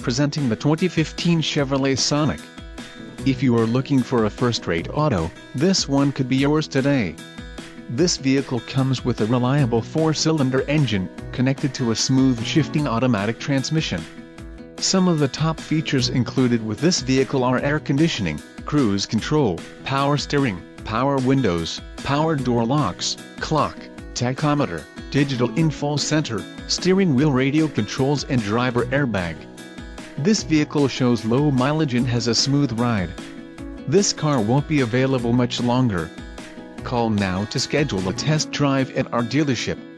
presenting the 2015 Chevrolet Sonic. If you are looking for a first-rate auto, this one could be yours today. This vehicle comes with a reliable four-cylinder engine, connected to a smooth shifting automatic transmission. Some of the top features included with this vehicle are air conditioning, cruise control, power steering, power windows, power door locks, clock, tachometer, digital info center, steering wheel radio controls and driver airbag. This vehicle shows low mileage and has a smooth ride. This car won't be available much longer. Call now to schedule a test drive at our dealership.